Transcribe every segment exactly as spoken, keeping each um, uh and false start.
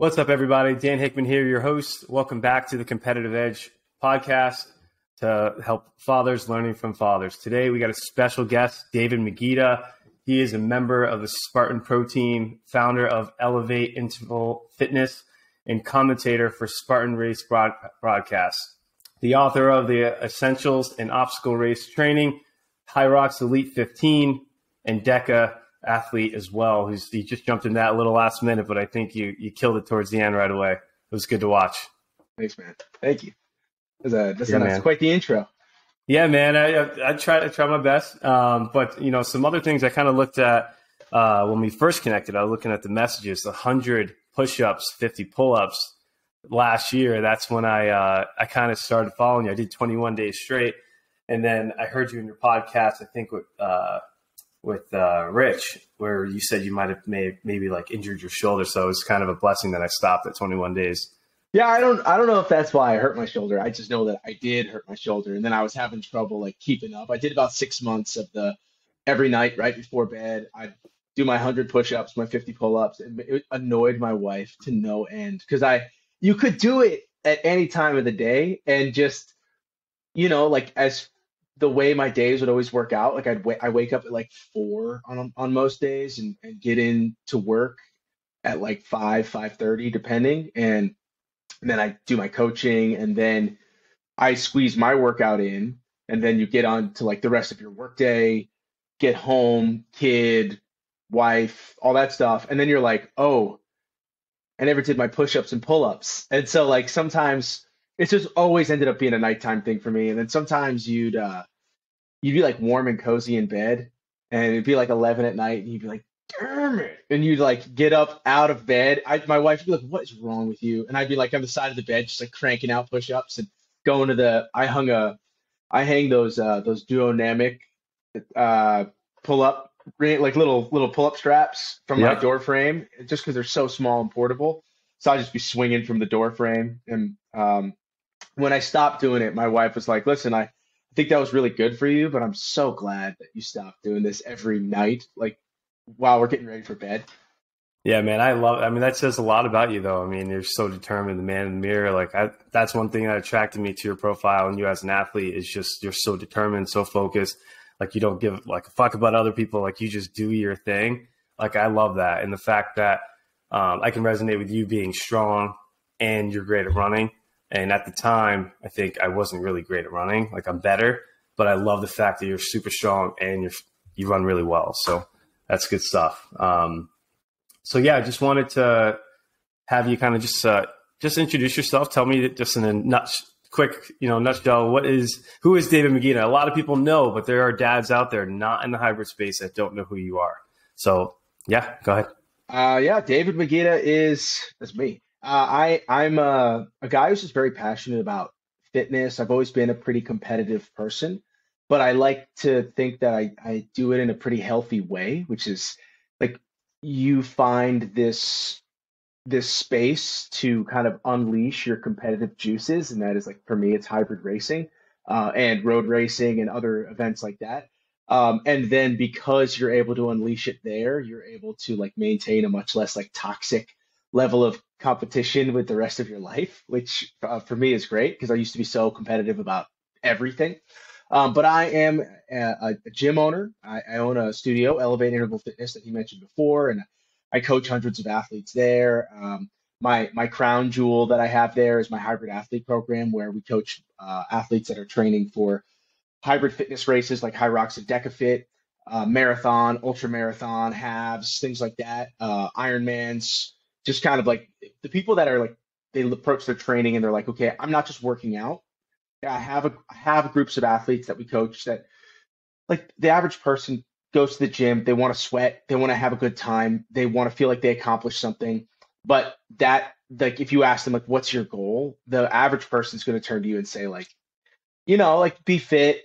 What's up, everybody? Dan Hickman here, your host. Welcome back to the Competitive Edge podcast to help fathers learning from fathers. Today, we got a special guest, David Magida. He is a member of the Spartan Pro Team, founder of Elevate Interval Fitness, and commentator for Spartan Race broad broadcasts. The author of the Essentials in Obstacle Race Training, Hyrox Elite fifteen, and DEKA athlete as well, who's he just jumped in that little last minute, but I think you you killed it towards the end right away. It was good to watch. Thanks, man. Thank you. That's a, that's yeah, a, that's quite the intro. Yeah, man. I I, I tried I tried my best, um, but you know, some other things I kind of looked at uh, when we first connected. I was looking at the messages: a hundred push-ups, fifty pull-ups last year. That's when I uh, I kind of started following you. I did twenty-one days straight, and then I heard you in your podcast. I think with uh, with uh, Rich, where you said you might have may, maybe like injured your shoulder. So it was kind of a blessing that I stopped at twenty-one days. Yeah, I don't I don't know if that's why I hurt my shoulder. I just know that I did hurt my shoulder, and then I was having trouble like keeping up. I did about six months of the every night right before bed, I'd do my one hundred push-ups, my fifty pull-ups. And it annoyed my wife to no end, because I you could do it at any time of the day, and just, you know, like as the way my days would always work out, like I'd I wake up at like four on on most days, and, and get in to work at like five five thirty depending, and, and then I do my coaching, and then I squeeze my workout in, and then you get on to like the rest of your workday, get home, kid, wife, all that stuff, and then you're like, oh, I never did my push-ups and pull-ups, and so like sometimes it's just always ended up being a nighttime thing for me, and then sometimes you'd. Uh, You'd be like warm and cozy in bed, and it'd be like eleven at night, and you'd be like, damn it. And you'd like get up out of bed. I, my wife would be like, what is wrong with you? And I'd be like on the side of the bed, just like cranking out push-ups and going to the, I hung a, I hang those, uh, those duodynamic, uh, pull-up, like little, little pull-up straps from yep. my door frame, just cause they're so small and portable. So I'd just be swinging from the door frame. And, um, when I stopped doing it, my wife was like, listen, I, I think that was really good for you, but I'm so glad that you stopped doing this every night, like while we're getting ready for bed. Yeah, man, I love it. I mean, that says a lot about you, though. I mean, you're so determined, the man in the mirror. Like, I, that's one thing that attracted me to your profile and you as an athlete, is just you're so determined, so focused. Like, you don't give like a fuck about other people. Like, you just do your thing. Like, I love that, and the fact that um, I can resonate with you being strong, and you're great at running. And at the time, I think I wasn't really great at running. Like, I'm better, but I love the fact that you're super strong and you're, you run really well. So that's good stuff. Um, so yeah, I just wanted to have you kind of just, uh, just introduce yourself. Tell me just in a nuts, quick, you know, nutshell, what is, who is David Magida? A lot of people know, but there are dads out there not in the hybrid space that don't know who you are. So yeah, go ahead. Uh, yeah. David Magida is, that's me. Uh, I, I'm a, a guy who's just very passionate about fitness. I've always been a pretty competitive person, but I like to think that I, I do it in a pretty healthy way, which is like you find this this space to kind of unleash your competitive juices. And that is, like, for me, it's hybrid racing uh, and road racing and other events like that. Um, and then because you're able to unleash it there, you're able to like maintain a much less like toxic level of competition with the rest of your life, which uh, for me is great, because I used to be so competitive about everything. Um, but I am a, a gym owner. I, I own a studio, Elevate Interval Fitness, that he mentioned before, and I coach hundreds of athletes there. Um, my my crown jewel that I have there is my hybrid athlete program, where we coach uh, athletes that are training for hybrid fitness races like Hyrox and DEKA Fit, uh, marathon, ultra marathon, halves, things like that, uh, Ironmans. Just kind of like the people that are like, they approach their training and they're like, okay, I'm not just working out. I have a, I have groups of athletes that we coach that, like, the average person goes to the gym. They want to sweat. They want to have a good time. They want to feel like they accomplished something. But that, like, if you ask them, like, what's your goal? The average person's going to turn to you and say, like, you know, like, be fit,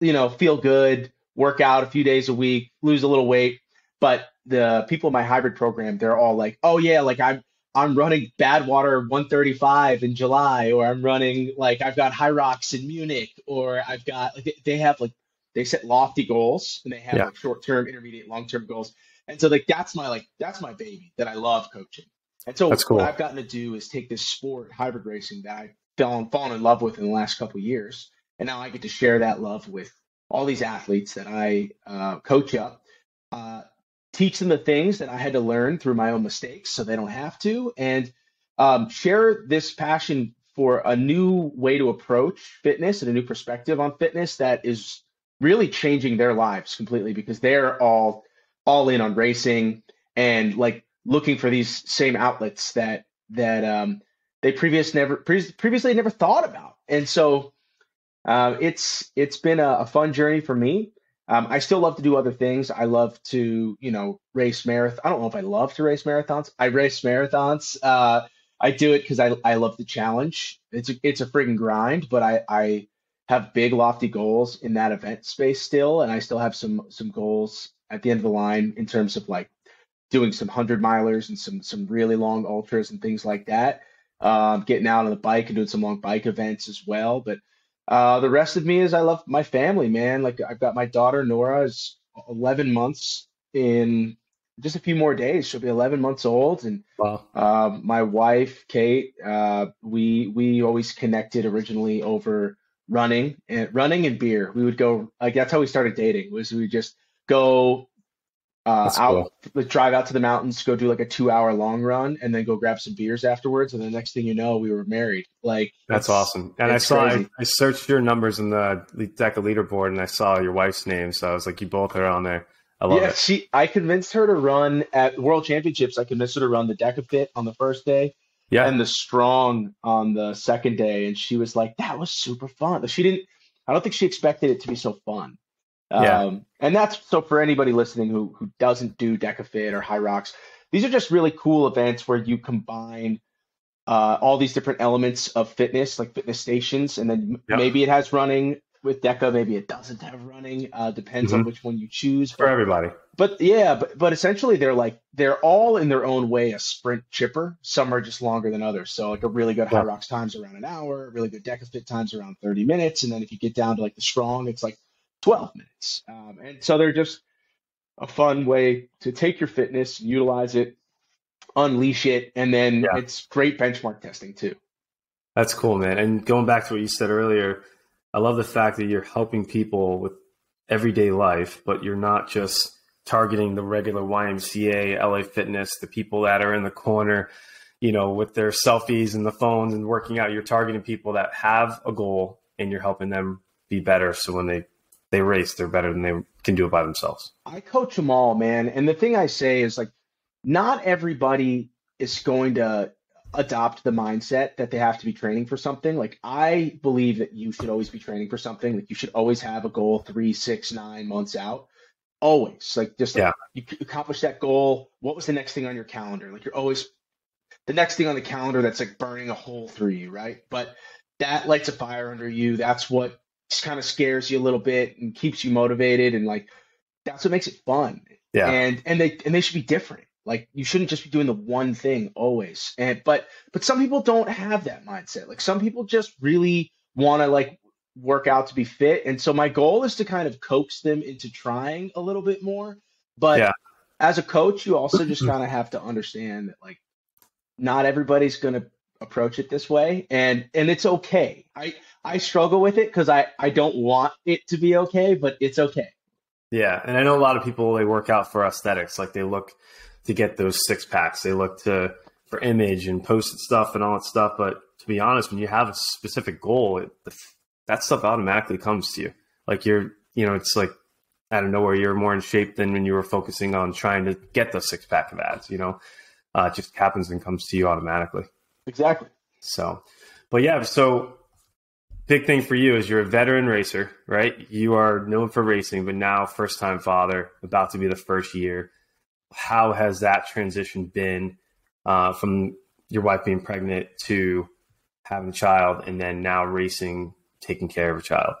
you know, feel good, work out a few days a week, lose a little weight. But the people in my hybrid program, they're all like, oh yeah, like I'm I'm running Badwater one thirty-five in July, or I'm running, like, I've got Hyrox in Munich, or I've got, like, they have like, they set lofty goals, and they have yeah. like short-term, intermediate, long-term goals. And so like, that's my, like, that's my baby that I love coaching. And so That's cool. what I've gotten to do is take this sport, hybrid racing, that I've fallen in love with in the last couple of years. And now I get to share that love with all these athletes that I uh, coach up, uh, teach them the things that I had to learn through my own mistakes so they don't have to, and um, share this passion for a new way to approach fitness and a new perspective on fitness that is really changing their lives completely, because they're all all in on racing and like looking for these same outlets that that um, they previous never, pre- previously never thought about. And so uh, it's it's been a, a fun journey for me. Um, I still love to do other things. I love to, you know, race marathons. I don't know if I love to race marathons. I race marathons. Uh, I do it because I, I love the challenge. It's a, it's a friggin' grind, but I, I have big lofty goals in that event space still. And I still have some some goals at the end of the line in terms of like doing some hundred milers and some some really long ultras and things like that. Um, getting out on the bike and doing some long bike events as well. But uh, the rest of me is I love my family, man. Like I've got my daughter, Nora, is eleven months in just a few more days. She'll be eleven months old. And wow. uh, my wife, Kate, uh, we we always connected originally over running and running and beer. We would go, like that's how we started dating, was we just go Uh, out, cool. drive out to the mountains, go do like a two hour long run, and then go grab some beers afterwards. And the next thing you know, we were married. Like that's awesome. And I saw, I, I searched your numbers in the DEKA leaderboard, and I saw your wife's name. So I was like, you both are on there. I love yeah, it. She, I convinced her to run at World Championships. I convinced her to run the DEKA Fit on the first day, yeah, and the Strong on the second day. And she was like, that was super fun. She didn't, I don't think she expected it to be so fun. Yeah. Um, and that's so for anybody listening who who doesn't do DEKA Fit or Hyrox, these are just really cool events where you combine uh, all these different elements of fitness, like fitness stations, and then yep. maybe it has running with DEKA, maybe it doesn't have running. Uh, depends mm-hmm. on which one you choose. But, for everybody. But yeah, but but essentially they're like they're all in their own way a sprint chipper. Some are just longer than others. So like a really good yeah. Hyrox time's around an hour, a really good DEKA Fit time's around thirty minutes, and then if you get down to like the Strong, it's like twelve minutes. Um, and so they're just a fun way to take your fitness, utilize it, unleash it. And then yeah. it's great benchmark testing too. That's cool, man. And going back to what you said earlier, I love the fact that you're helping people with everyday life, but you're not just targeting the regular Y M C A, L A Fitness, the people that are in the corner, you know, with their selfies and the phones and working out. You're targeting people that have a goal, and you're helping them be better. So when they they race, they're better than they can do it by themselves. I coach them all, man. And the thing I say is like, not everybody is going to adopt the mindset that they have to be training for something. Like I believe that you should always be training for something. Like you should always have a goal three, six, nine months out. Always. Like just like, yeah. you accomplish that goal. What was the next thing on your calendar? Like you're always the next thing on the calendar that's like burning a hole through you, right? But that lights a fire under you. That's what just kind of scares you a little bit and keeps you motivated. And like, that's what makes it fun. Yeah. And, and they, and they should be different. Like you shouldn't just be doing the one thing always. And, but, but some people don't have that mindset. Like some people just really want to like work out to be fit. And so my goal is to kind of coax them into trying a little bit more, but yeah. as a coach, you also just kind of have to understand that like, not everybody's going to approach it this way. And, and it's okay. I, I struggle with it because I, I don't want it to be okay, but it's okay. Yeah. And I know a lot of people, they work out for aesthetics. Like they look to get those six packs. They look to for image and post stuff and all that stuff. But to be honest, when you have a specific goal, it, the, that stuff automatically comes to you. Like you're, you know, it's like out of nowhere, you're more in shape than when you were focusing on trying to get those six pack of abs, you know, uh, it just happens and comes to you automatically. Exactly. So, but yeah, so big thing for you is you're a veteran racer, right? You are known for racing, but now first time father, about to be the first year. How has that transition been uh, from your wife being pregnant to having a child and then now racing, taking care of a child?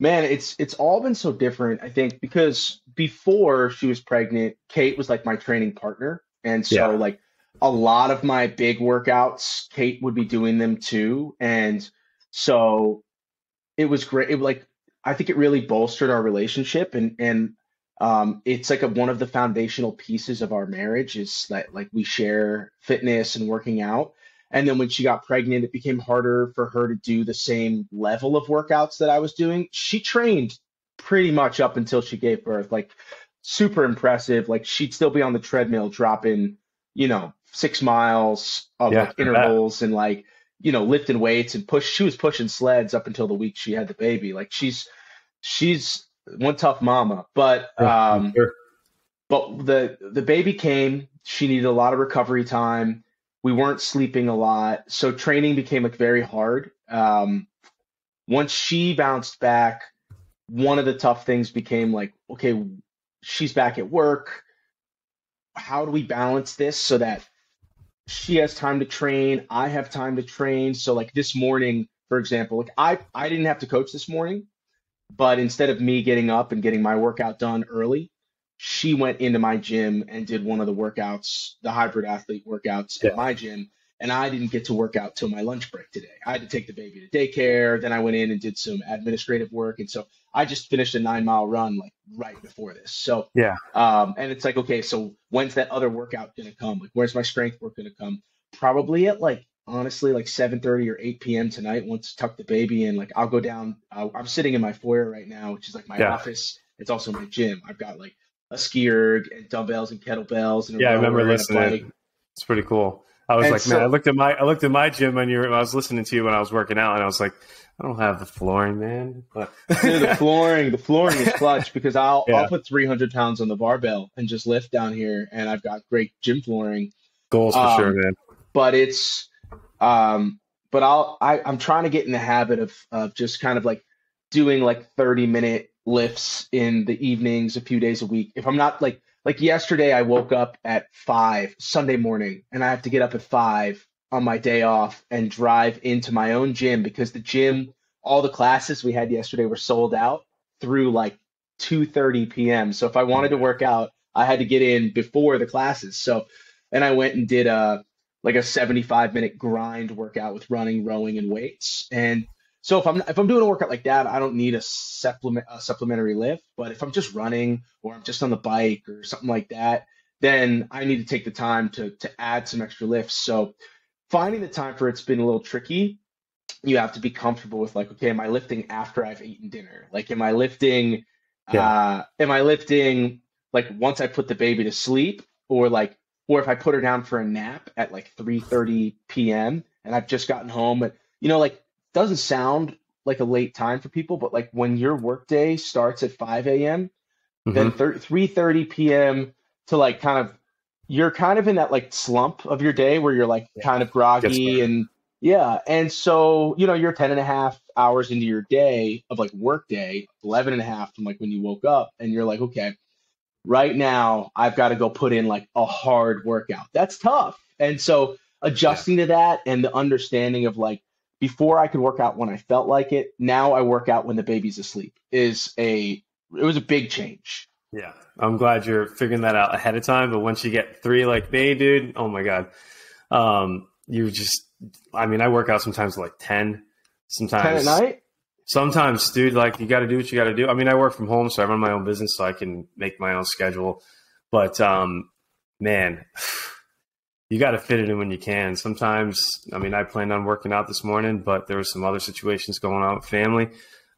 Man, it's it's all been so different, I think, because before she was pregnant, Kate was like my training partner. And so yeah. like a lot of my big workouts, Kate would be doing them too. And so it was great. It like, I think it really bolstered our relationship. And, and Um, it's like a, one of the foundational pieces of our marriage is that like we share fitness and working out. And then when she got pregnant, it became harder for her to do the same level of workouts that I was doing. She trained pretty much up until she gave birth, like super impressive. Like she'd still be on the treadmill dropping, you know, six miles of yeah, like intervals and like, you know, lifting weights and push. She was pushing sleds up until the week she had the baby. Like she's, she's, one tough mama, but um, sure. but the the baby came. She needed a lot of recovery time. We weren't sleeping a lot, so training became like very hard. Um, once she bounced back, one of the tough things became like, okay, she's back at work. How do we balance this so that she has time to train? I have time to train. So like this morning, for example, like I I didn't have to coach this morning. But instead of me getting up and getting my workout done early, she went into my gym and did one of the workouts, the hybrid athlete workouts yeah. at my gym. And I didn't get to work out till my lunch break today. I had to take the baby to daycare. Then I went in and did some administrative work. And so I just finished a nine mile run like right before this. So, yeah. Um, and it's like, okay, so when's that other workout going to come? Like, where's my strength work going to come? Probably at like, honestly, like seven thirty or eight p.m. tonight, once tuck the baby in, like I'll go down. Uh, I'm sitting in my foyer right now, which is like my yeah. office. It's also my gym. I've got like a ski erg and dumbbells and kettlebells. And yeah, I remember listening. It's pretty cool. I was and like, so, man, I looked at my I looked at my gym when you were, I was listening to you when I was working out, and I was like, I don't have the flooring, man. But dude, the flooring, the flooring is clutch because I'll yeah. I'll put three hundred pounds on the barbell and just lift down here, and I've got great gym flooring. Goals for um, sure, man. But it's. Um, but I'll, I, I'm trying to get in the habit of, of just kind of like doing like thirty minute lifts in the evenings, a few days a week. If I'm not like, like yesterday, I woke up at five Sunday morning and I have to get up at five on my day off and drive into my own gym because the gym, all the classes we had yesterday were sold out through like two thirty p.m. So if I wanted to work out, I had to get in before the classes. So, and I went and did a, like a seventy-five minute grind workout with running, rowing, and weights. And so if I'm if I'm doing a workout like that, I don't need a supplement a supplementary lift. But if I'm just running or I'm just on the bike or something like that, then I need to take the time to to add some extra lifts. So finding the time for it's been a little tricky. You have to be comfortable with like, okay, am I lifting after I've eaten dinner? Like, am I lifting? Yeah. Uh, am I lifting like once I put the baby to sleep, or like? Or if I put her down for a nap at like three thirty p.m. and I've just gotten home, and you know, like doesn't sound like a late time for people, but like when your workday starts at five a.m., mm-hmm. then three thirty p.m. to like kind of, you're kind of in that like slump of your day where you're like yeah. kind of groggy and yeah. And so, you know, you're ten and a half hours into your day of like workday, eleven and a half from like when you woke up, and you're like, okay, right now, I've got to go put in like a hard workout. That's tough. And so adjusting yeah. to that and the understanding of like, before I could work out when I felt like it, now I work out when the baby's asleep is a, it was a big change. Yeah. I'm glad you're figuring that out ahead of time. But once you get three like me, dude, oh my God. Um, you just, I mean, I work out sometimes like ten, sometimes ten at night. Sometimes, dude, like you got to do what you got to do. I mean, I work from home, so I run my own business, so I can make my own schedule. But um, man, you got to fit it in when you can. Sometimes, I mean, I planned on working out this morning, but there were some other situations going on with family.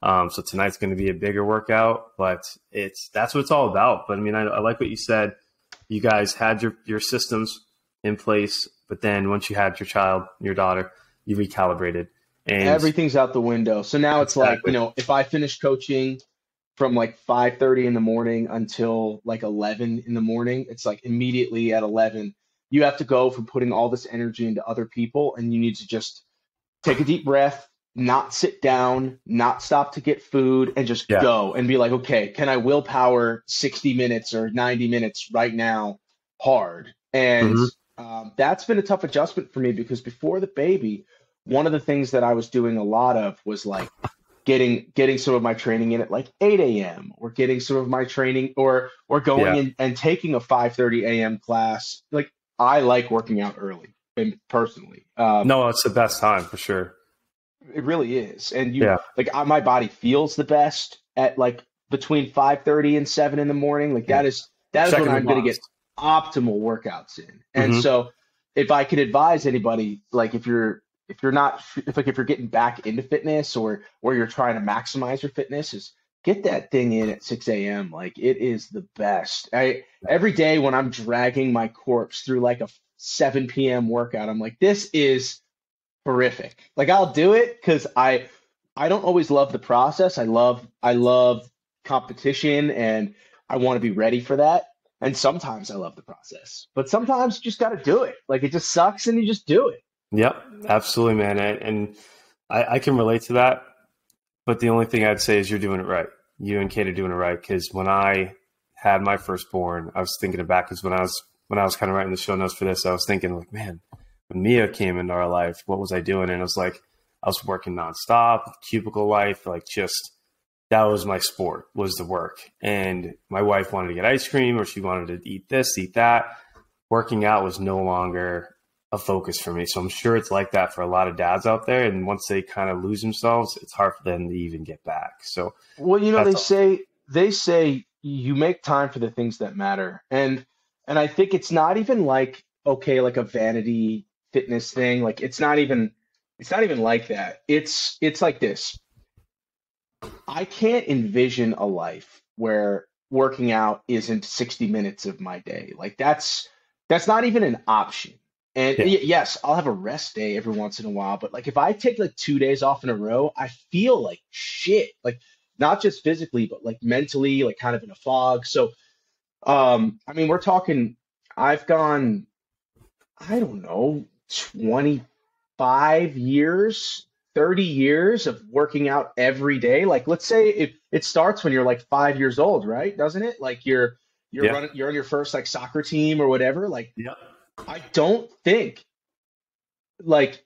Um, so tonight's going to be a bigger workout, but it's that's what it's all about. But I mean, I, I like what you said. You guys had your your systems in place, but then once you had your child, your daughter, you recalibrated. And everything's out the window. So now it's exactly. like, you know, if I finish coaching from like five thirty in the morning until like eleven in the morning, it's like immediately at eleven, you have to go from putting all this energy into other people, and you need to just take a deep breath, not sit down, not stop to get food, and just yeah. go and be like, okay, can I willpower sixty minutes or ninety minutes right now hard? And mm-hmm. um, that's been a tough adjustment for me because before the baby, one of the things that I was doing a lot of was like getting getting some of my training in at like eight a.m. or getting some of my training or or going yeah. in and taking a five thirty a.m. class. Like I like working out early and personally. Um, no, it's the best time for sure. It really is. And you yeah. like I, my body feels the best at like between five thirty and seven in the morning. Like that is, that is Second when I'm going to get optimal workouts in. And mm-hmm. so if I could advise anybody, like if you're, if you're not, if like if you're getting back into fitness or, or you're trying to maximize your fitness, is get that thing in at six a.m. Like it is the best. I, every day when I'm dragging my corpse through like a seven p.m. workout, I'm like, this is horrific. Like I'll do it because I, I don't always love the process. I love, I love competition and I want to be ready for that. And sometimes I love the process, but sometimes you just got to do it. Like it just sucks and you just do it. Yep. Absolutely, man. And, and I, I can relate to that, but the only thing I'd say is you're doing it right. You and Kate are doing it right. Cause when I had my firstborn, I was thinking about, cause when I was, when I was kind of writing the show notes for this, I was thinking like, man, when Mia came into our life, what was I doing? And it was like, I was working nonstop, cubicle life, like just, that was my sport, was the work. And my wife wanted to get ice cream or she wanted to eat this, eat that. Working out was no longer a focus for me. So I'm sure it's like that for a lot of dads out there. And once they kind of lose themselves, it's hard for them to even get back. So, well, you know, they all. say, they say you make time for the things that matter. And, and I think it's not even like, okay, like a vanity fitness thing. Like it's not even, it's not even like that. It's, it's like this. I can't envision a life where working out isn't sixty minutes of my day. Like that's, that's not even an option. And yeah. yes, I'll have a rest day every once in a while, but like if I take like two days off in a row, I feel like shit, like not just physically, but like mentally, like kind of in a fog. So, um, I mean, we're talking, I've gone, I don't know, twenty-five years, thirty years of working out every day. Like, let's say if it starts when you're like five years old, right? Doesn't it? Like you're, you're yeah. running, you're on your first like soccer team or whatever. Like, yeah. I don't think, like,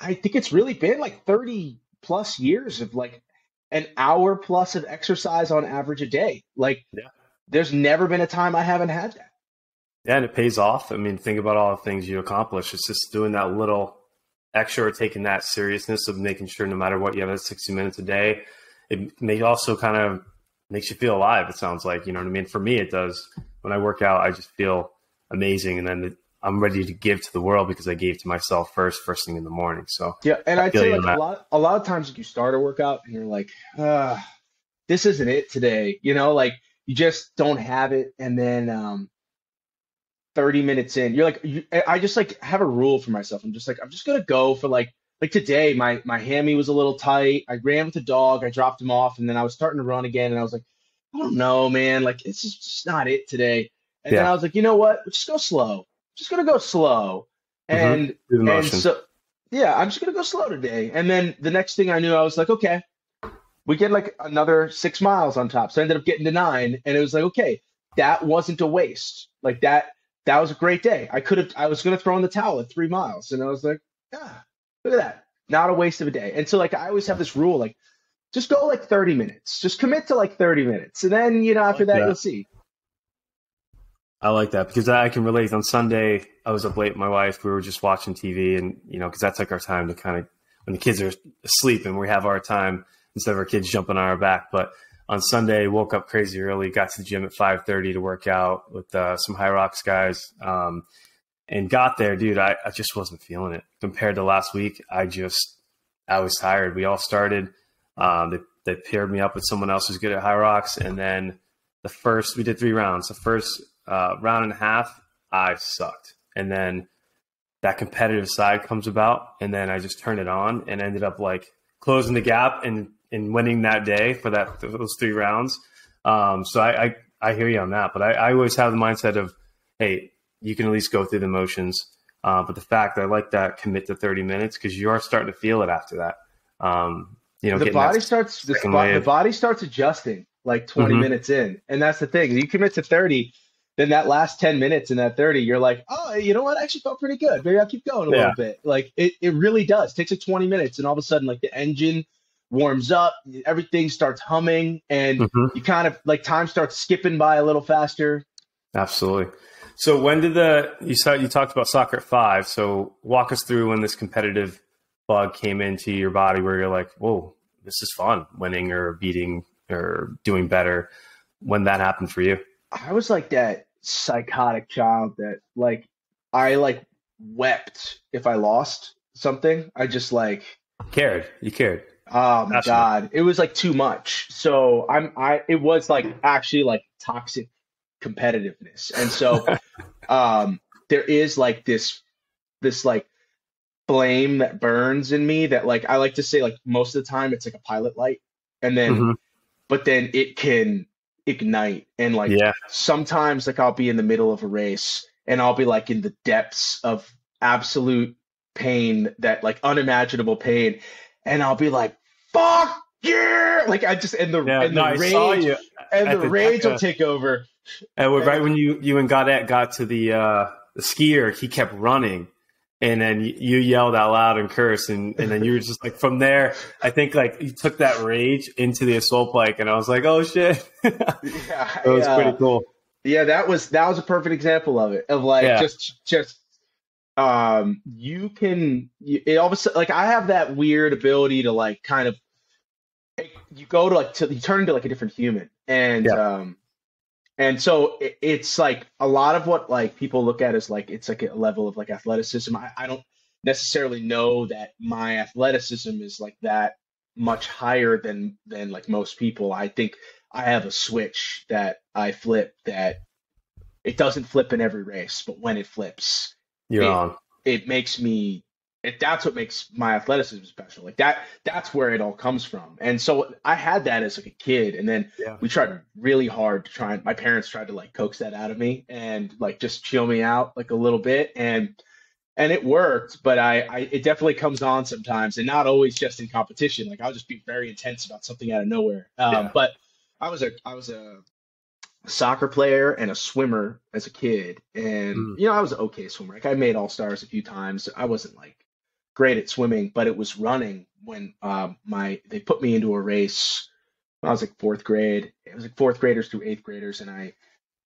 I think it's really been like thirty plus years of like an hour plus of exercise on average a day. Like, yeah. there's never been a time I haven't had that. Yeah, and it pays off. I mean, think about all the things you accomplish. It's just doing that little extra or taking that seriousness of making sure no matter what, you have that sixty minutes a day. It may also kind of makes you feel alive, it sounds like. You know what I mean? For me, it does. When I work out, I just feel amazing. And then I'm ready to give to the world because I gave to myself first, first thing in the morning. So yeah. And I'd say like a lot, a lot of times like you start a workout and you're like, uh, this isn't it today. You know, like you just don't have it. And then um, thirty minutes in, you're like, you, I just like have a rule for myself. I'm just like, I'm just going to go for like, like today, my, my hammy was a little tight. I ran with the dog. I dropped him off. And then I was starting to run again. And I was like, I don't know, man. Like, it's just, just not it today. And yeah. then I was like, you know what? Just go slow. I'm just going to go slow. And, mm-hmm. and so, yeah, I'm just going to go slow today. And then the next thing I knew, I was like, okay, we get like another six miles on top. So I ended up getting to nine. And it was like, okay, that wasn't a waste. Like that, that was a great day. I could have, I was going to throw in the towel at three miles. And I was like, ah, look at that. Not a waste of a day. And so like, I always have this rule, like, just go like thirty minutes. Just commit to like thirty minutes. And then, you know, after like that, that, you'll see. I like that because I can relate. On Sunday, I was up late with my wife. We were just watching T V and, you know, because that's like our time to kind of, when the kids are asleep and we have our time instead of our kids jumping on our back. But on Sunday, woke up crazy early, got to the gym at five thirty to work out with uh, some Hyrox guys um, and got there. Dude, I, I just wasn't feeling it compared to last week. I just, I was tired. We all started. Um, they, they paired me up with someone else who's good at Hyrox. And then the first, we did three rounds. The first uh, round and a half, I sucked. And then that competitive side comes about. And then I just turned it on and ended up like closing the gap and, and winning that day for that, those three rounds. Um, so I, I, I hear you on that, but I, I always have the mindset of, hey, you can at least go through the motions. Uh, but the fact that I like that commit to thirty minutes, cause you are starting to feel it after that. Um, You know, the body starts the, spot, the body starts adjusting like twenty mm-hmm. minutes in, and that's the thing. You commit to thirty, then that last ten minutes in that thirty, you're like, oh, you know what? I actually felt pretty good. Maybe I'll keep going a yeah. little bit. Like it, it really does. It takes like twenty minutes, and all of a sudden, like the engine warms up, everything starts humming, and mm-hmm. you kind of like time starts skipping by a little faster. Absolutely. So when did the you saw you talked about soccer at five? So walk us through when this competitive bug came into your body where you're like, whoa, this is fun, winning or beating or doing better. When that happened for you? I was like that psychotic child that like, I like wept if I lost something. I just like cared. You cared. Oh my God. It was like too much. So I'm, I, it was like actually like toxic competitiveness. And so, um, there is like this, this like flame that burns in me that like, I like to say like most of the time it's like a pilot light, and then, mm-hmm. but then it can ignite. And like, yeah. sometimes like I'll be in the middle of a race and I'll be like in the depths of absolute pain, that like unimaginable pain. And I'll be like, fuck yeah. Like I just, and the, yeah, and the no, rage, and the, the rage DEKA. will take over. And we're, and right when you, you and Godet got to the, uh, the skier, he kept running. And then you yelled out loud and cursed, and, and then you were just like, from there, I think like you took that rage into the assault bike, and I was like, oh shit. yeah, it was yeah. pretty cool. Yeah, that was that was a perfect example of it. Of like yeah. just just um, you can you, it all of a sudden, like I have that weird ability to like kind of you go to like to, you turn into like a different human, and yeah. um, and so it, it's like a lot of what like people look at as like it's like a level of like athleticism. I, I don't necessarily know that my athleticism is like that much higher than than like most people. I think I have a switch that I flip that it doesn't flip in every race, but when it flips, You're it, on. it makes me it, that's what makes my athleticism special. Like that, that's where it all comes from. And so I had that as like a kid. And then yeah. we tried really hard to try and my parents tried to like coax that out of me and like just chill me out like a little bit. And, and it worked, but I, I, it definitely comes on sometimes, and not always just in competition. Like I'll just be very intense about something out of nowhere. Um, yeah. But I was a, I was a soccer player and a swimmer as a kid. And, mm. you know, I was an okay swimmer. Like I made all stars a few times. I wasn't like great at swimming, but it was running when um, my they put me into a race when I was like fourth grade. It was like fourth graders through eighth graders, and I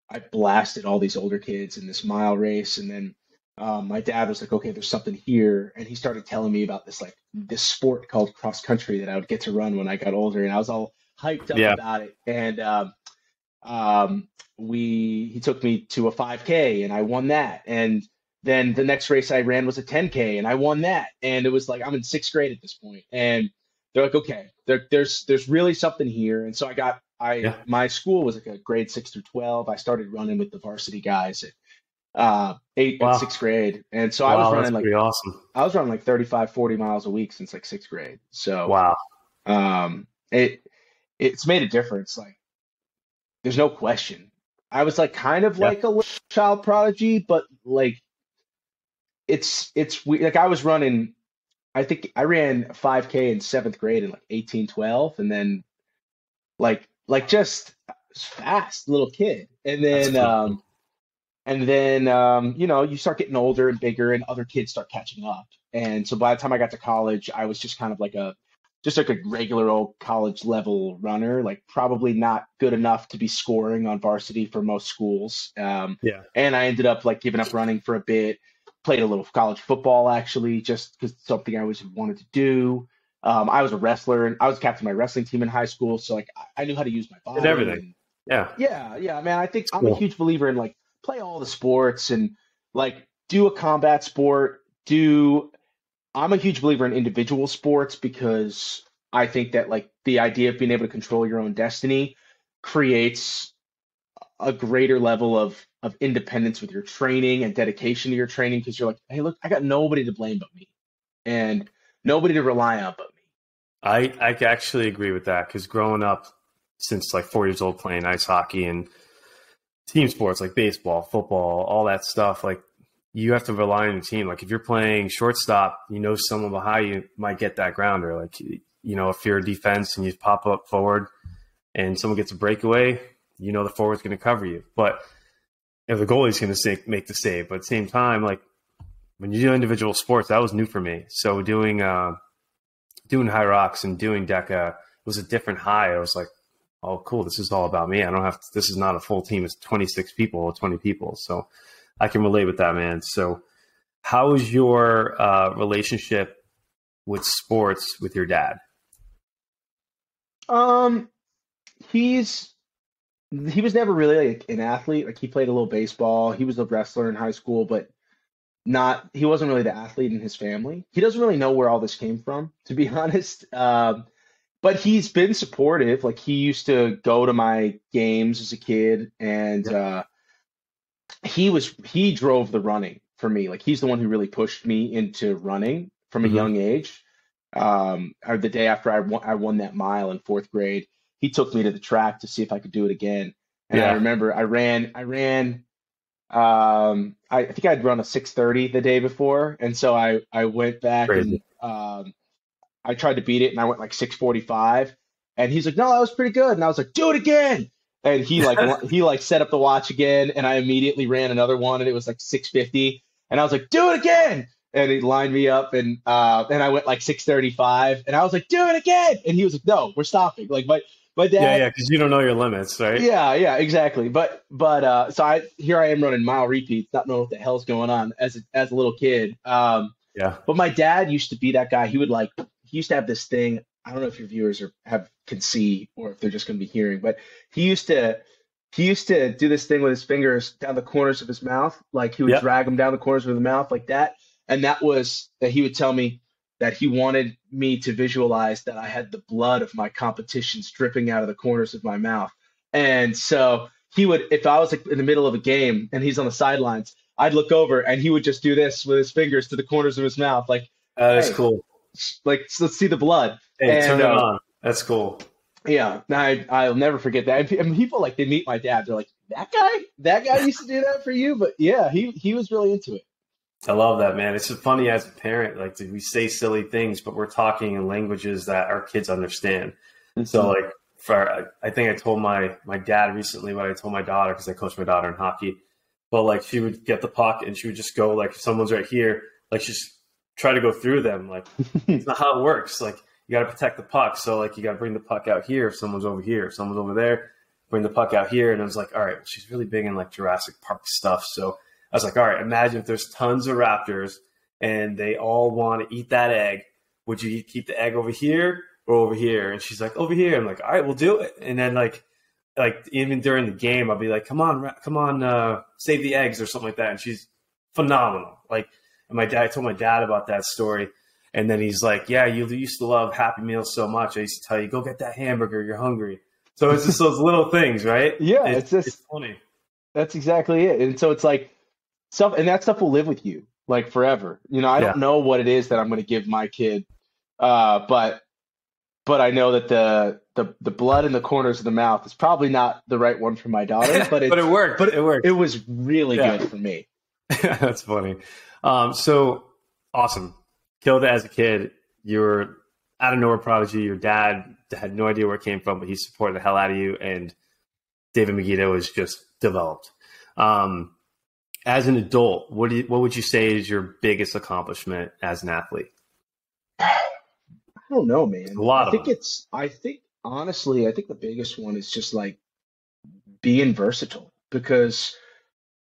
I blasted all these older kids in this mile race. And then um, my dad was like, okay, there's something here, and he started telling me about this like this sport called cross country that I would get to run when I got older, and I was all hyped up yeah. about it. And um, um, we he took me to a five K, and I won that. And then the next race I ran was a ten K, and I won that. And it was like, I'm in sixth grade at this point. And they're like, okay, there, there's there's really something here. And so I got, I yeah. my school was like a grade six through twelve. I started running with the varsity guys at uh, eight wow. and sixth grade. And so wow, I was running like, awesome. I was running like thirty-five, forty miles a week since like sixth grade. So wow, um, it it's made a difference. Like there's no question. I was like kind of yeah. like a little child prodigy, but like, It's it's weird. Like I was running, I think I ran five K in seventh grade in like eighteen twelve, and then like like just fast little kid. And then cool. um, and then um, you know, you start getting older and bigger, and other kids start catching up. And so by the time I got to college, I was just kind of like a just like a regular old college level runner, like probably not good enough to be scoring on varsity for most schools. Um, yeah. And I ended up like giving up running for a bit. Played a little college football, actually, just because it's something I always wanted to do. Um, I was a wrestler, and I was captain of my wrestling team in high school. So, like, I, I knew how to use my body. And everything. And, yeah. Yeah, yeah, man. I think it's I'm cool. a huge believer in, like, play all the sports and, like, do a combat sport. Do – I'm a huge believer in individual sports because I think that, like, the idea of being able to control your own destiny creates a greater level of – of independence with your training and dedication to your training. Cause you're like, hey, look, I got nobody to blame but me and nobody to rely on but me. I, I actually agree with that. Cause growing up since like four years old, playing ice hockey and team sports, like baseball, football, all that stuff. Like you have to rely on your team. Like if you're playing shortstop, you know, someone behind you might get that grounder. Like, you know, if you're a defense and you pop up forward and someone gets a breakaway, you know, the forward's going to cover you, but if the goalie's going to make the save. But at the same time, like when you do individual sports, that was new for me. So doing uh, doing Hyrox and doing DEKA was a different high. I was like, oh, cool, this is all about me. I don't have to, this is not a full team. It's twenty-six people or twenty people. So I can relate with that, man. So how is your uh, relationship with sports with your dad? Um, he's he was never really like an athlete. Like he played a little baseball. He was a wrestler in high school, but not he wasn't really the athlete in his family. He doesn't really know where all this came from, to be honest. Um, but he's been supportive. Like he used to go to my games as a kid, and uh, he was he drove the running for me. Like he's the one who really pushed me into running from a mm-hmm. young age. Um, or the day after I won, I won that mile in fourth grade, he took me to the track to see if I could do it again. And yeah. I remember I ran, I ran, um, I, I think I'd run a six thirty the day before. And so I, I went back Crazy. and, um, I tried to beat it and I went like six forty-five, and he's like, no, that was pretty good. And I was like, do it again. And he like, he like set up the watch again. And I immediately ran another one, and it was like six fifty. And I was like, do it again. And he lined me up, and uh, and I went like six thirty-five, and I was like, do it again. And he was like, no, we're stopping. Like my, my dad. Yeah, yeah, because you don't know your limits, right? Yeah, yeah, exactly. But but uh, so I here I am running mile repeats, not knowing what the hell's going on as a, as a little kid. Um, yeah. But my dad used to be that guy. He would like he used to have this thing. I don't know if your viewers are have can see or if they're just going to be hearing, but he used to. He used to do this thing with his fingers down the corners of his mouth, like he would yep. drag them down the corners of the mouth like that. And that was that he would tell me that he wanted me to visualize that I had the blood of my competitions dripping out of the corners of my mouth. And so he would, if I was like in the middle of a game and he's on the sidelines, I'd look over and he would just do this with his fingers to the corners of his mouth. Like, uh, that's hey, cool. Like, let's see the blood. Hey, and, turn it uh, on. That's cool. Yeah. I, I'll never forget that. And people like, they meet my dad. They're like, that guy, that guy used to do that for you. But yeah, he, he was really into it. I love that, man. It's just funny as a parent, like we say silly things, but we're talking in languages that our kids understand. Mm-hmm. So like for, I think I told my, my dad recently what I told my daughter, cause I coached my daughter in hockey, but like she would get the puck and she would just go like, if someone's right here, like just try to go through them. Like it's not how it works. Like you got to protect the puck. So like you got to bring the puck out here. If someone's over here, if someone's over there, bring the puck out here. And I was like, all right, well, she's really big in like Jurassic Park stuff. So I was like, all right, imagine if there's tons of raptors and they all want to eat that egg. Would you keep the egg over here or over here? And she's like, over here. I'm like, all right, we'll do it. And then like, like even during the game, I'll be like, come on, come on, uh, save the eggs or something like that. And she's phenomenal. Like, and my dad, I told my dad about that story. And then he's like, yeah, you used to love Happy Meals so much. I used to tell you, go get that hamburger. You're hungry. So it's just those little things, right? Yeah. It's, it's just, it's funny. That's exactly it. And so it's like, stuff, and that stuff will live with you like forever. You know, I yeah. don't know what it is that I'm going to give my kid, uh, but but I know that the the the blood in the corners of the mouth is probably not the right one for my daughter. But, it's, but it worked. But it, it worked. It was really yeah. good for me. That's funny. Um, so awesome. Killed it as a kid. You were out of nowhere prodigy. Your dad had no idea where it came from, but he supported the hell out of you. And David Magida was just developed. Um, As an adult, what do you, what would you say is your biggest accomplishment as an athlete? I don't know, man. A lot I of think them. it's. I think honestly, I think the biggest one is just like being versatile, because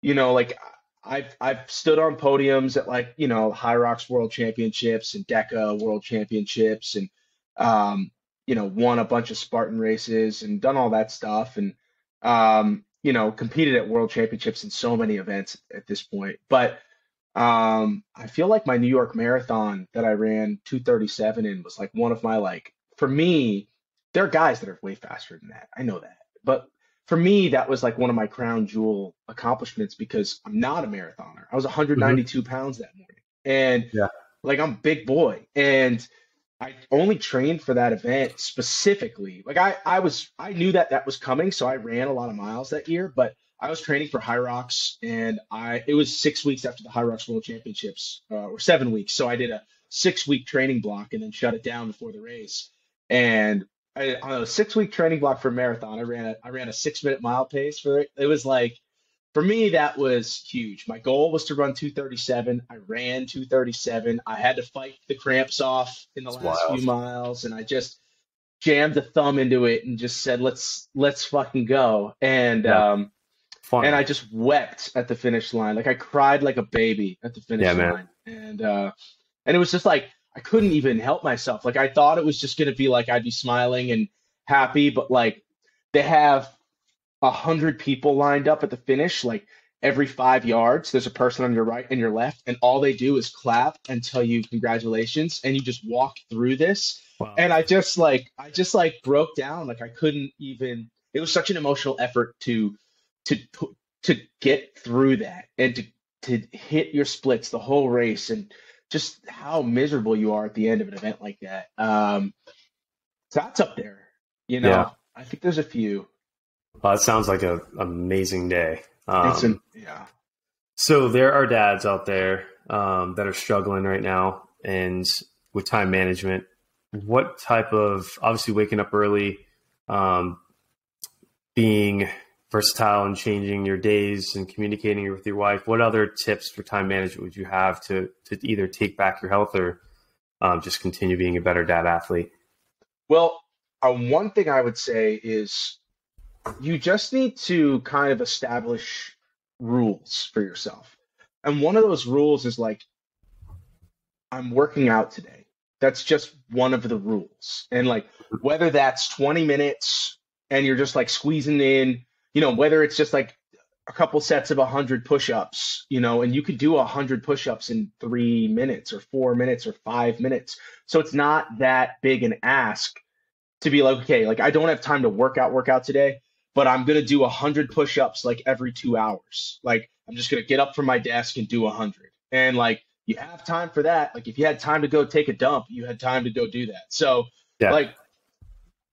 you know, like I've I've stood on podiums at like you know Hyrox World Championships and DEKA World Championships, and um, you know won a bunch of Spartan races and done all that stuff, and um. you know, competed at world championships in so many events at this point. But um, I feel like my New York marathon that I ran two thirty-seven in was like one of my, like, for me, there are guys that are way faster than that. I know that. But for me, that was like one of my crown jewel accomplishments, because I'm not a marathoner. I was one hundred ninety-two mm-hmm. pounds that morning. And yeah. like, I'm a big boy. And I only trained for that event specifically. Like I, I was, I knew that that was coming. So I ran a lot of miles that year, but I was training for Hyrox, and I, it was six weeks after the Hyrox World Championships uh, or seven weeks. So I did a six week training block and then shut it down before the race. And I, on a six week training block for a marathon, I ran a, I ran a six minute mile pace for it. It was like, for me, that was huge. My goal was to run two thirty-seven. I ran two thirty-seven. I had to fight the cramps off in the That's last wild. few miles, and I just jammed a thumb into it and just said, "Let's let's fucking go." And yeah. um, Fun. and I just wept at the finish line. Like I cried like a baby at the finish yeah, line, man. and uh, and it was just like I couldn't even help myself. Like I thought it was just gonna be like I'd be smiling and happy, but like they have a hundred people lined up at the finish. Like every five yards, there's a person on your right and your left, and all they do is clap and tell you congratulations, and you just walk through this. Wow. And I just like, I just like broke down. Like I couldn't even, it was such an emotional effort to, to, to get through that and to, to hit your splits the whole race, and just how miserable you are at the end of an event like that. Um, so that's up there, you know, yeah. I think there's a few. Well, that sounds like an amazing day. Um, it's an, yeah. So there are dads out there um, that are struggling right now and with time management. What type of, obviously waking up early, um, being versatile and changing your days and communicating with your wife, what other tips for time management would you have to, to either take back your health or um, just continue being a better dad athlete? Well, uh, one thing I would say is you just need to kind of establish rules for yourself. And one of those rules is like, I'm working out today. That's just one of the rules. And like, whether that's twenty minutes and you're just like squeezing in, you know, whether it's just like a couple sets of one hundred push-ups, you know, and you could do one hundred push-ups in three minutes or four minutes or five minutes. So it's not that big an ask to be like, okay, like I don't have time to work out, work out today, but I'm going to do one hundred push-ups like every two hours. Like I'm just going to get up from my desk and do one hundred. And like you have time for that. Like if you had time to go take a dump, you had time to go do that. So yeah. like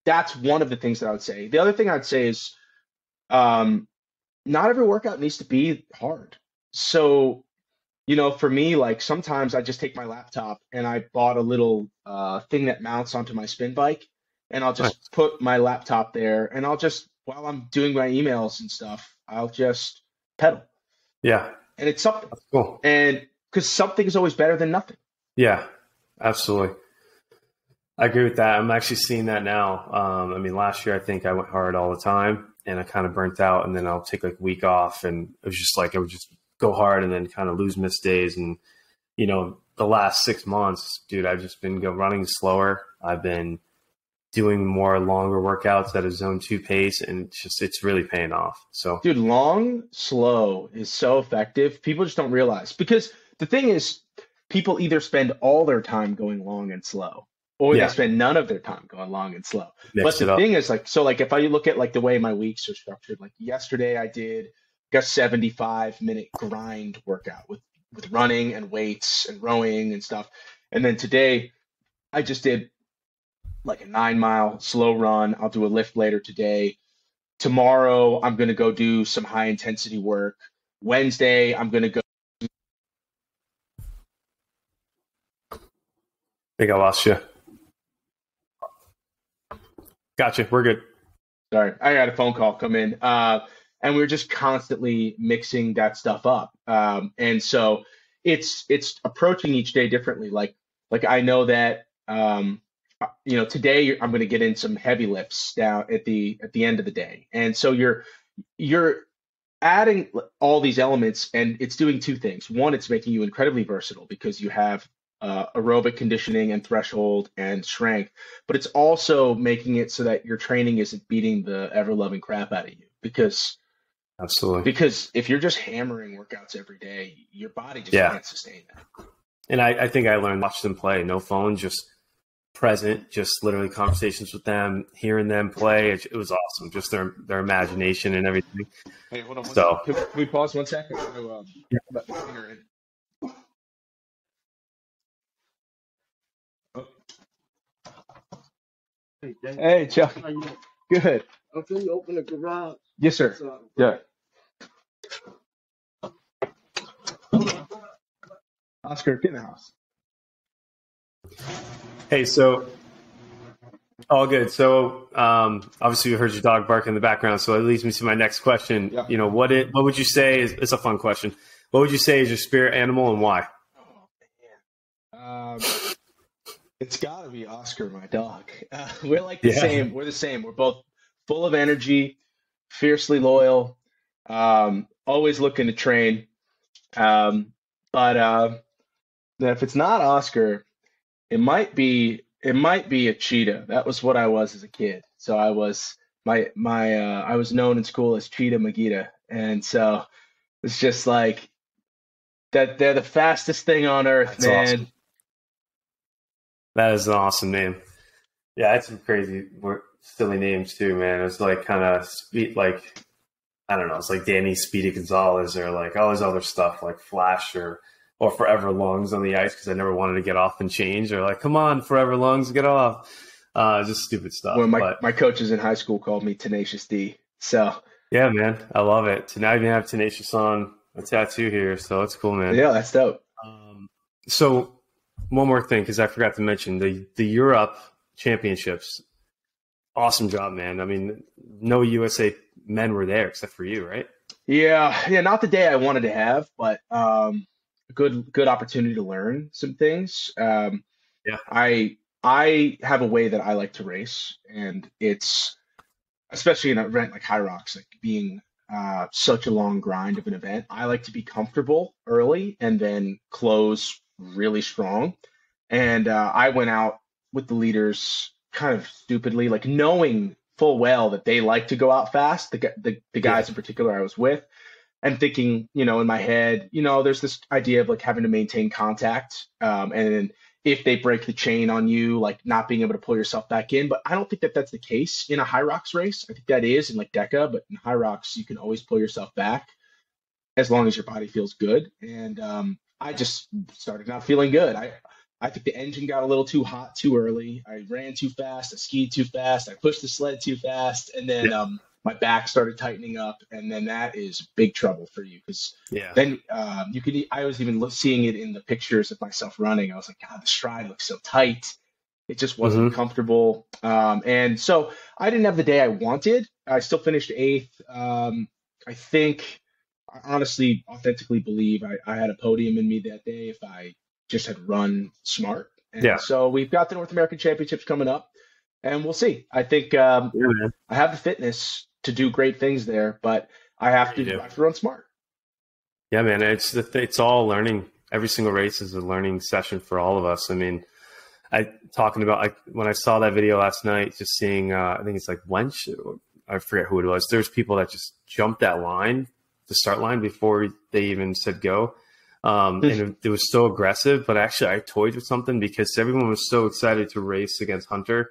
that's one of the things that I would say. The other thing I'd say is, Um, not every workout needs to be hard. So, you know, for me, like sometimes I just take my laptop and I bought a little uh, thing that mounts onto my spin bike, and I'll just Nice. Put my laptop there, and I'll just, while I'm doing my emails and stuff, I'll just pedal. Yeah. And it's something. That's cool. And because something is always better than nothing. Yeah, absolutely. I agree with that. I'm actually seeing that now. Um, I mean, last year, I think I went hard all the time. And I kind of burnt out, and then I'll take like a week off, and it was just like I would just go hard and then kind of lose missed days. And you know, the last six months, dude, I've just been go running slower. I've been doing more longer workouts at a zone two pace, and it's just it's really paying off. So, dude, long slow is so effective. People just don't realize, because the thing is, people either spend all their time going long and slow, or yeah. they spend none of their time going long and slow. Mixed but the thing is like, so like if I look at like the way my weeks are structured, like yesterday I did like a seventy-five minute grind workout with, with running and weights and rowing and stuff. And then today I just did like a nine mile slow run. I'll do a lift later today. Tomorrow I'm going to go do some high intensity work. Wednesday I'm going to go. I think I lost you. Gotcha. We're good. Sorry. I got a phone call come in. Uh, and we we're just constantly mixing that stuff up. Um, and so it's, it's approaching each day differently. Like, like I know that, um, you know, today I'm going to get in some heavy lifts down at the, at the end of the day. And so you're, you're adding all these elements, and it's doing two things. One, it's making you incredibly versatile because you have Uh, aerobic conditioning and threshold and strength, but it's also making it so that your training isn't beating the ever loving crap out of you, because absolutely, because if you're just hammering workouts every day, your body just yeah. can't sustain that. And I, I think I learned, watch them play, no phone, just present, just literally conversations with them, hearing them play. It, it was awesome. Just their, their imagination and everything. Hey, hold on. One so can we, can we pause one second? So, um, yeah. Let my finger in. Hey, hey, Chuck. Good. I'm going to open the garage. Yes, sir. So, yeah. Oscar, get in the house. Hey, so all good. So um, obviously, you heard your dog bark in the background. So it leads me to my next question. Yeah. You know, what it, what would you say is, it's a fun question. What would you say is your spirit animal, and why? Oh, man. Um, It's got to be Oscar, my dog. Uh, we're like the yeah. same. We're the same. We're both full of energy, fiercely loyal, um, always looking to train. Um, but uh, if it's not Oscar, it might be. It might be a cheetah. That was what I was as a kid. So I was my my uh, I was known in school as Cheetah Magida, and so it's just like that they're the fastest thing on earth. That's man. Awesome. That is an awesome name. Yeah, I had some crazy, silly names too, man. It was like kind of speed, like I don't know. It's like Danny Speedy Gonzalez, or like all this other stuff, like Flash or or Forever Lungs on the ice, because I never wanted to get off and change. Or like, come on, Forever Lungs, get off. Uh, just stupid stuff. Well, my but, my coaches in high school called me Tenacious D. So yeah, man, I love it. So now you have Tenacious on a tattoo here, so it's cool, man. Yeah, that's dope. Um, so. One more thing, because I forgot to mention the the Europe Championships. Awesome job, man. I mean, no U S A men were there except for you, right? Yeah, yeah. Not the day I wanted to have, but um, good good opportunity to learn some things. Um, yeah, I I have a way that I like to race, and it's especially in an event like Hyrox, like being uh, such a long grind of an event. I like to be comfortable early and then close really strong, and uh, I went out with the leaders kind of stupidly, like knowing full well that they like to go out fast, the the, the guys yeah. in particular I was with, and thinking, you know, in my head, you know, there's this idea of like having to maintain contact, um, and then if they break the chain on you, like not being able to pull yourself back in. But I don't think that that's the case in a Hyrox race. I think that is in like DEKA, but in Hyrox you can always pull yourself back as long as your body feels good. And um I just started not feeling good. I, I think the engine got a little too hot too early. I ran too fast. I skied too fast. I pushed the sled too fast. And then yeah. um, my back started tightening up. And then that is big trouble for you, because yeah. then um, you could. I was even look, seeing it in the pictures of myself running. I was like, God, the stride looks so tight. It just wasn't mm-hmm. comfortable. Um, and so I didn't have the day I wanted. I still finished eighth. Um, I think – I honestly, authentically believe I, I had a podium in me that day if I just had run smart. And yeah. so we've got the North American Championships coming up, and we'll see. I think um, yeah, I have the fitness to do great things there, but I have yeah, to I have to run smart. Yeah, man, it's it's all learning. Every single race is a learning session for all of us. I mean, I talking about I, when I saw that video last night, just seeing uh, I think it's like Wench, I forget who it was. There's people that just jumped that line, the start line, before they even said go. Um, and it, it was so aggressive, but actually I toyed with something because everyone was so excited to race against Hunter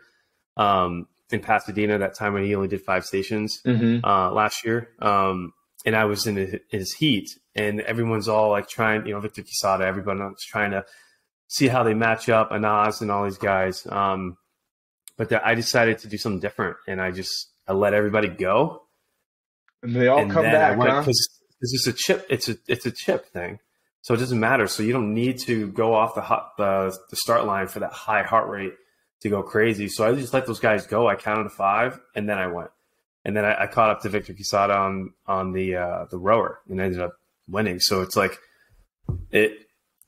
um, in Pasadena that time when he only did five stations mm-hmm. uh, last year. Um, and I was in his, his heat, and everyone's all like trying, you know, Victor Quesada, everyone else trying to see how they match up, Anaz and all these guys. Um, but the, I decided to do something different, and I just, I let everybody go. And they all and come back, went, huh? Cause it's just a chip. It's a it's a chip thing, so it doesn't matter. So you don't need to go off the hot, the, the start line for that high heart rate to go crazy. So I just let those guys go. I counted to five, and then I went, and then I, I caught up to Victor Quesada on on the uh, the rower, and ended up winning. So it's like it.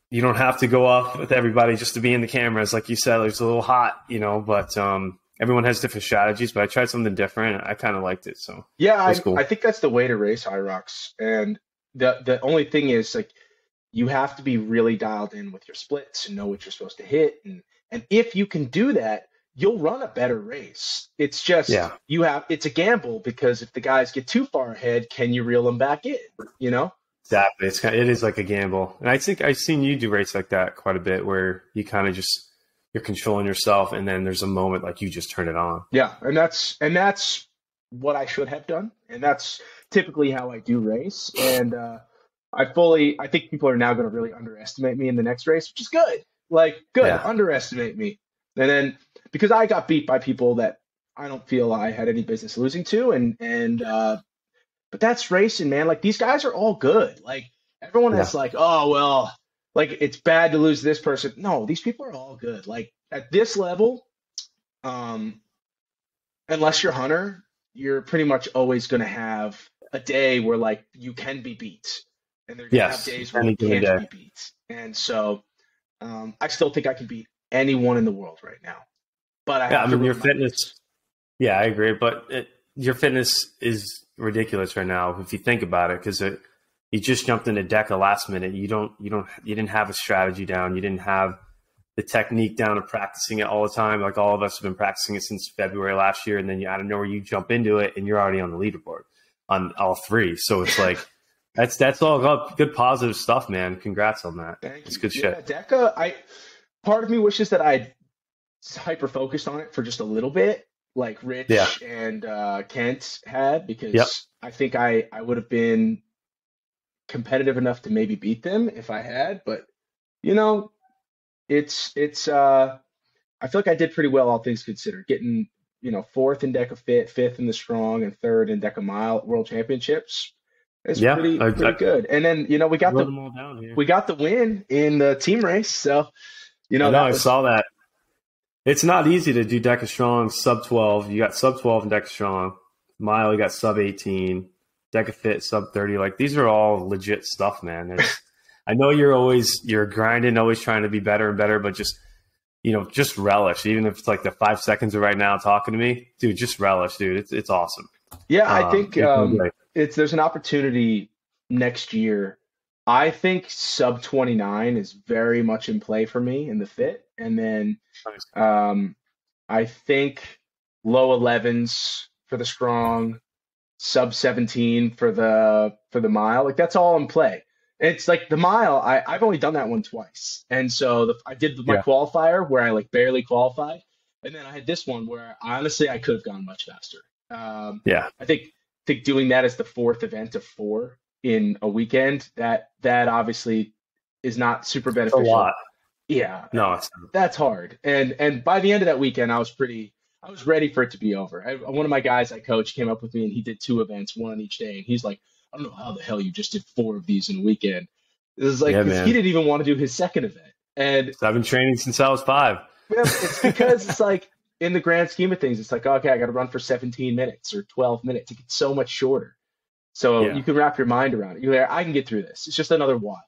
You don't have to go off with everybody just to be in the cameras, like you said. It's a little hot, you know, but. Um, Everyone has different strategies, but I tried something different, and I kind of liked it. So yeah, I, cool. I think that's the way to race Hyrox. And the the only thing is, like, you have to be really dialed in with your splits and know what you're supposed to hit. And and if you can do that, you'll run a better race. It's just yeah. you have it's a gamble, because if the guys get too far ahead, can you reel them back in? You know, exactly. It's kind of, it is like a gamble, and I think I've seen you do races like that quite a bit, where you kind of just. You're controlling yourself, and then there's a moment like you just turn it on. Yeah, and that's and that's what I should have done, and that's typically how I do race. And uh, I fully, I think people are now going to really underestimate me in the next race, which is good. Like, good, yeah. underestimate me, and then because I got beat by people that I don't feel I had any business losing to, and and uh, but that's racing, man. Like, these guys are all good. Like, everyone is yeah. like, oh well. Like, it's bad to lose this person. No, these people are all good. Like, at this level, um, unless you're Hunter, you're pretty much always going to have a day where, like, you can be beat. And there are going to have days where you can't day. be beat. And so um, I still think I can beat anyone in the world right now. But I, yeah, I mean, your fitness – yeah, I agree. But it, your fitness is ridiculous right now if you think about it, because it – you just jumped into DEKA last minute. You don't, you don't, you didn't have a strategy down. You didn't have the technique down and practicing it all the time. Like all of us have been practicing it since February last year. And then you, I don't know where you jump into it and you're already on the leaderboard on all three. So it's like, that's, that's all good, positive stuff, man. Congrats on that. Thank it's you. good yeah, shit. DEKA, I, part of me wishes that I'd hyper-focused on it for just a little bit, like Rich yeah. and uh, Kent had, because yep. I think I, I would have been competitive enough to maybe beat them if I had, but you know, it's, it's, uh, I feel like I did pretty well, all things considered, getting, you know, fourth in DEKA Fit, fifth in the Strong, and third in DEKA Mile at World Championships. It's yeah, pretty, I, pretty I, good. And then, you know, we got the, them all down here. we got the win in the team race. So, you know, I, know, was, I saw that. It's not easy to do DEKA Strong sub twelve. You got sub twelve and DEKA Strong. Mile, you got sub eighteen. DEKA Fit, sub thirty. Like, these are all legit stuff, man. It's, I know you're always, you're grinding, always trying to be better and better, but just, you know, just relish. Even if it's like the five seconds of right now talking to me, dude, just relish, dude. It's, it's awesome. Yeah, I um, think um, it's there's an opportunity next year. I think sub twenty-nine is very much in play for me in the fit. And then um, I think low elevens for the Strong, sub seventeen for the for the Mile. Like, that's all in play. It's like the Mile, I, I've only done that one twice. And so the, I did my yeah. qualifier where I like barely qualified. And then I had this one where honestly I could have gone much faster. Um, yeah, I think I think doing that as the fourth event of four in a weekend, that that obviously is not super beneficial. A lot. Yeah, no, it's not. That's hard. And and by the end of that weekend, I was pretty, I was ready for it to be over. I, one of my guys I coach came up with me and he did two events, one on each day. And he's like, I don't know how the hell you just did four of these in a weekend. It was like, yeah, he didn't even want to do his second event. And so I've been training since I was five. Yeah, it's because it's like, in the grand scheme of things, it's like, okay, I got to run for seventeen minutes or twelve minutes. It gets so much shorter. So yeah. you can wrap your mind around it. You're like, I can get through this. It's just another wad.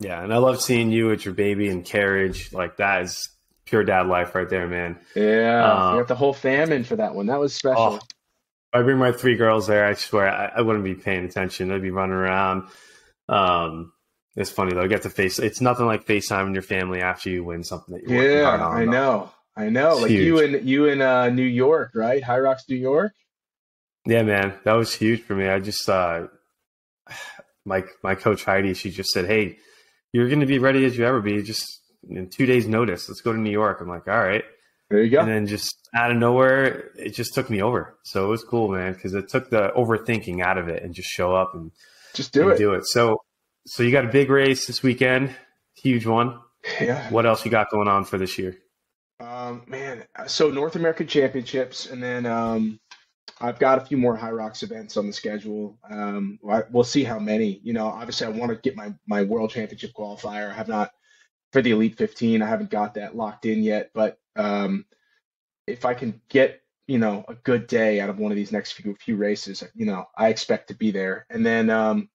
Yeah, and I love seeing you with your baby and carriage. Like, that is pure dad life right there, man. Yeah, um, you got the whole famine for that one. That was special. Oh, if I bring my three girls there, I swear, I, I wouldn't be paying attention. They'd be running around. Um, it's funny, though. You got to face. It's nothing like FaceTime in your family after you win something that you're working yeah, hard on. Yeah, I know. I know. It's like huge. you in, you in uh, New York, right? Hyrox, New York? Yeah, man. That was huge for me. I just uh, – my, my coach, Heidi, she just said, hey – you're going to be ready as you ever be, just in two days notice. Let's go to New York. I'm like, all right. There you go. And then just out of nowhere, it just took me over. So it was cool, man, because it took the overthinking out of it and just show up and just do and it. Do it. So, so you got a big race this weekend, huge one. Yeah. What else you got going on for this year? Um, man, so North American Championships, and then um, I've got a few more Hyrox events on the schedule. Um, we'll see how many. You know, obviously, I want to get my my World Championship qualifier. I have not for the Elite fifteen. I haven't got that locked in yet. But um, if I can get you know a good day out of one of these next few few races, you know, I expect to be there. And then um,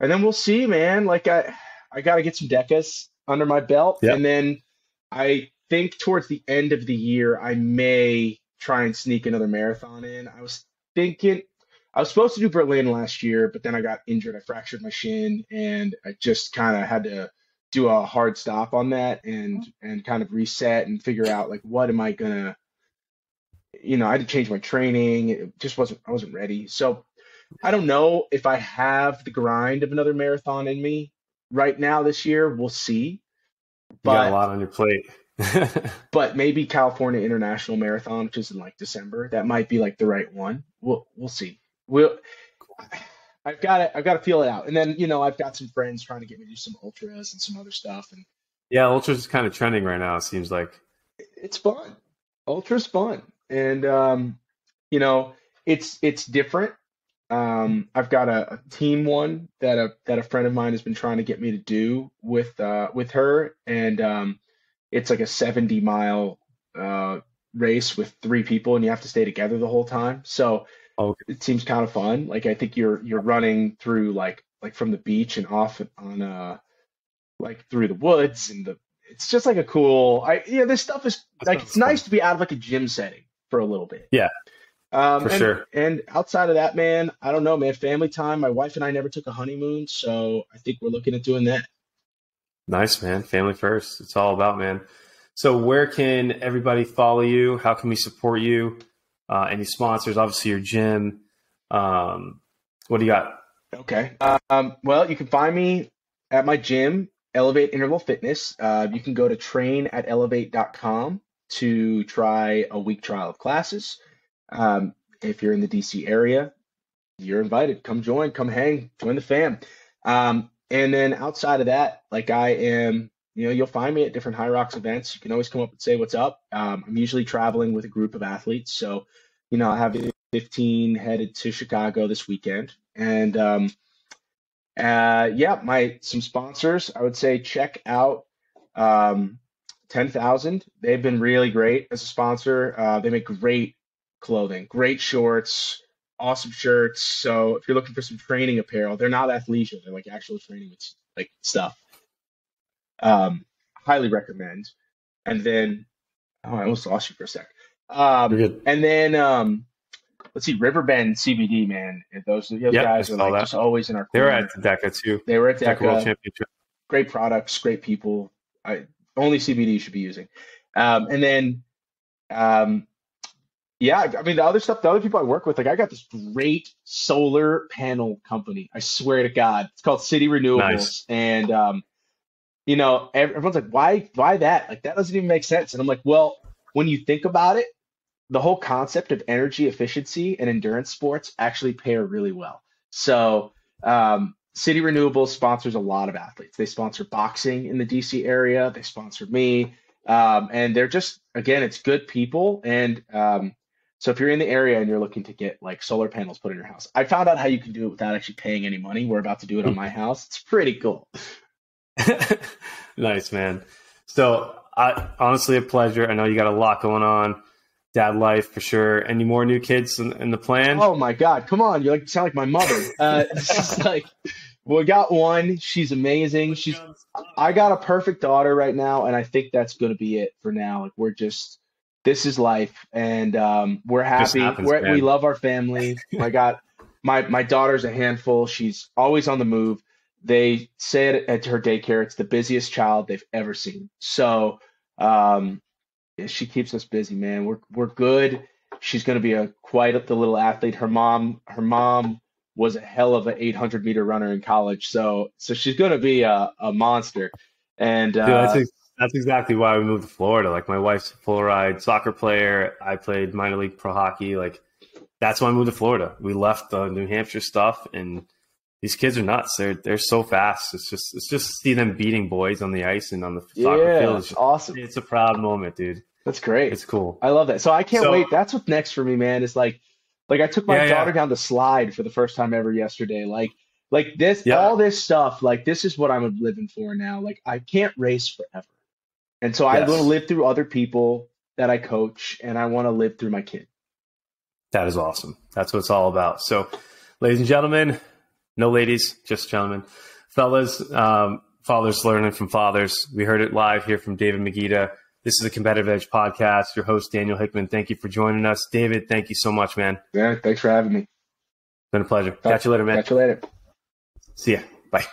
and then we'll see, man. Like I I got to get some DEKAs under my belt, yep. and then I think towards the end of the year, I may try and sneak another marathon in. I was thinking I was supposed to do Berlin last year, but then I got injured. I fractured my shin and I just kind of had to do a hard stop on that and, and kind of reset and figure out like, what am I gonna, you know, I had to change my training. It just wasn't, I wasn't ready. So I don't know if I have the grind of another marathon in me right now this year. We'll see. But you got a lot on your plate. But maybe California International Marathon, which is in like December, that might be like the right one. We'll we'll see. We'll I've got to I've got to feel it out. And then you know I've got some friends trying to get me to do some ultras and some other stuff. And yeah, ultras is kind of trending right now. It seems like it's fun. Ultra's fun, and um, you know it's it's different. Um, I've got a, a team one that a that a friend of mine has been trying to get me to do with uh, with her, and um. It's like a seventy mile uh, race with three people and you have to stay together the whole time. So okay. It seems kind of fun. Like I think you're, you're running through like, like from the beach and off on uh like through the woods and the, it's just like a cool, I, yeah, this stuff is that like, it's fun. Nice to be out of like a gym setting for a little bit. Yeah, um, for and, sure. And outside of that, man, I don't know, man, family time. My wife and I never took a honeymoon. So I think we're looking at doing that. Nice, man. Family first. It's all about, man. So where can everybody follow you? How can we support you? Uh, any sponsors? Obviously, your gym. Um, what do you got? Okay. Um, well, you can find me at my gym, Elevate Interval Fitness. Uh, you can go to train at elevate dot com to try a week trial of classes. Um, if you're in the D C area, you're invited. Come join. Come hang. Join the fam. Um, and then outside of that, like I am, you know, you'll find me at different Hyrox events. You can always come up and say what's up. Um, I'm usually traveling with a group of athletes. So, you know, I have fifteen headed to Chicago this weekend. And um, uh, yeah, my some sponsors, I would say check out um, ten thousand. They've been really great as a sponsor. Uh, they make great clothing, great shorts, awesome shirts. So if you're looking for some training apparel, they're not athleisure. They're like actual training like stuff. Um, highly recommend. And then, oh, I almost lost you for a sec. Um, and then, um, let's see, Riverbend C B D, man. And those those yep, guys are like that. Just always in our corner. They were at the DEKA too. They were at DEKA. DEKA World Championship. Great products, great people. I, only C B D you should be using. Um, and then, um, yeah, I mean, the other stuff, the other people I work with, like I got this great solar panel company. I swear to God, it's called City Renewables. Nice. And, um, you know, everyone's like, why, why that? Like, that doesn't even make sense. And I'm like, well, when you think about it, the whole concept of energy efficiency and endurance sports actually pair really well. So um, City Renewables sponsors a lot of athletes. They sponsor boxing in the D C area. They sponsor me. Um, and they're just, again, it's good people. And um, so if you're in the area and you're looking to get like solar panels put in your house, I found out how you can do it without actually paying any money. We're about to do it on my house. It's pretty cool. Nice, man. So I honestly a pleasure. I know you got a lot going on, dad life for sure. Any more new kids in, in the plan? Oh my God, come on! You like sound like my mother. Uh, it's like we got one. She's amazing. She's I got a perfect daughter right now, and I think that's going to be it for now. Like we're just this is life, and um, we're happy. Happens, we're, we love our family. I got my my daughter's a handful. She's always on the move. They say it at her daycare, it's the busiest child they've ever seen. So um, she keeps us busy, man. We're we're good. She's going to be a quite the little athlete. Her mom, her mom was a hell of an eight hundred meter runner in college. So so she's going to be a, a monster. And Dude, uh, that's, ex that's exactly why we moved to Florida. Like my wife's a full ride soccer player. I played minor league pro hockey. Like that's why I moved to Florida. We left the New Hampshire stuff and. These kids are nuts. They're they're so fast. It's just it's just see them beating boys on the ice and on the soccer yeah, field. It's just, awesome. It's a proud moment, dude. That's great. It's cool. I love that. So I can't so, wait. That's what's next for me, man. It's like like I took my yeah, daughter yeah. down the slide for the first time ever yesterday. Like like this yeah. all this stuff. Like this is what I'm living for now. Like I can't race forever, and so yes. I want to live through other people that I coach, and I want to live through my kid. That is awesome. That's what it's all about. So, ladies and gentlemen. No ladies, just gentlemen. Fellas, um, fathers learning from fathers. We heard it live here from David Magida. This is a Competitive Edge podcast. Your host, Daniel Hickman. Thank you for joining us. David, thank you so much, man. Yeah, thanks for having me. It's been a pleasure. Talk. Catch you later, man. Catch you later. See ya. Bye.